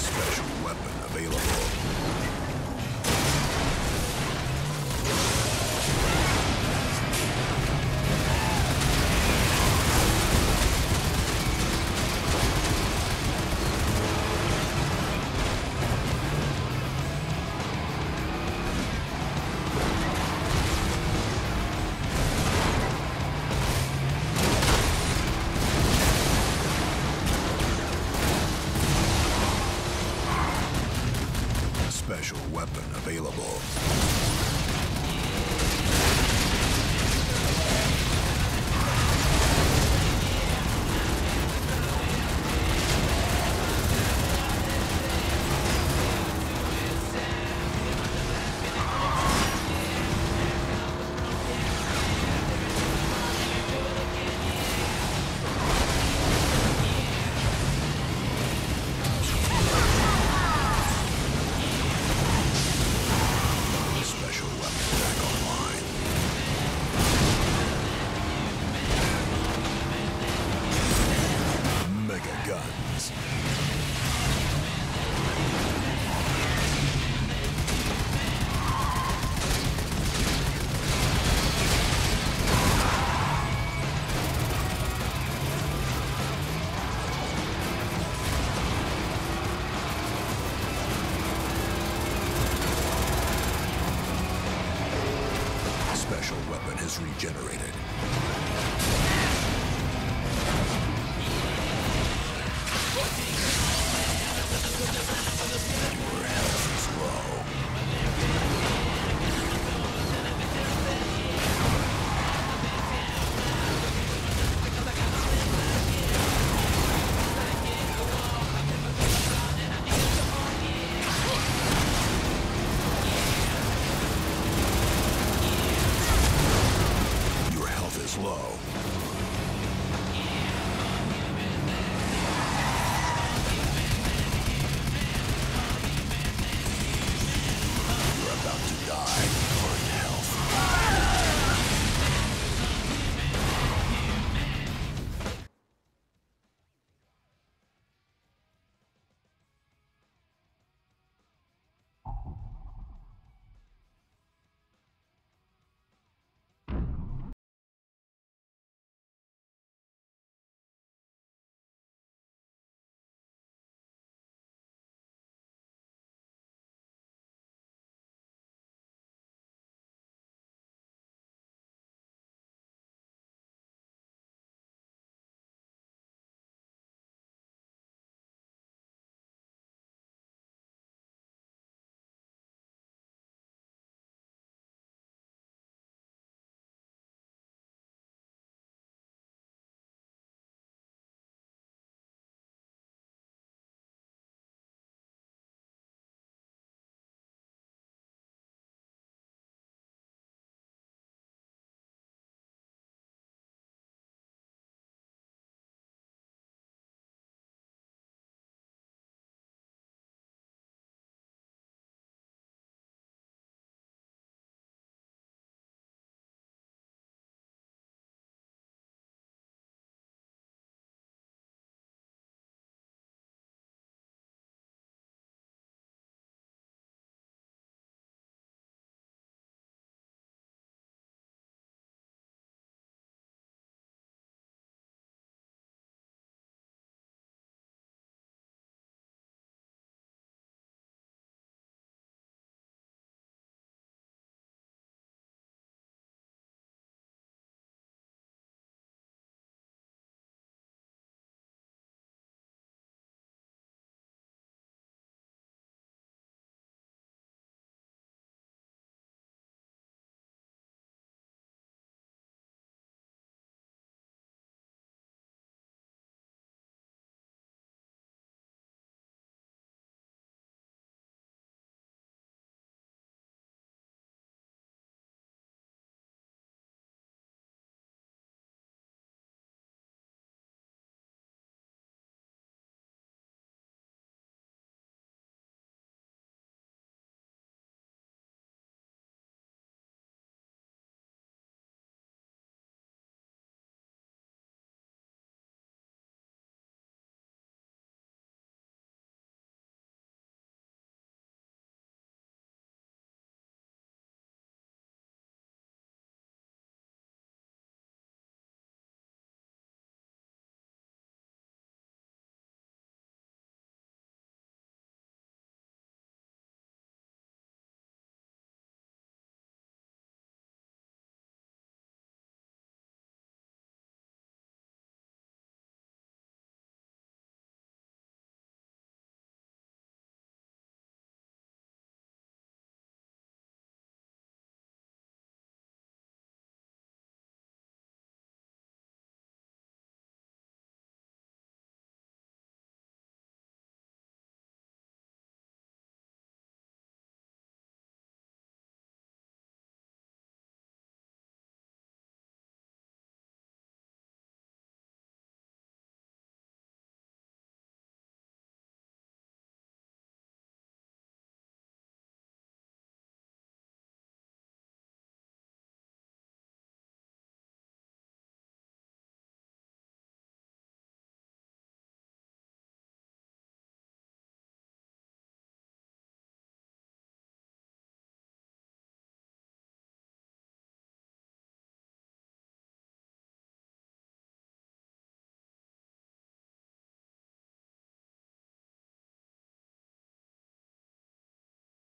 special weapon available. Special weapon available. Special weapon is regenerated.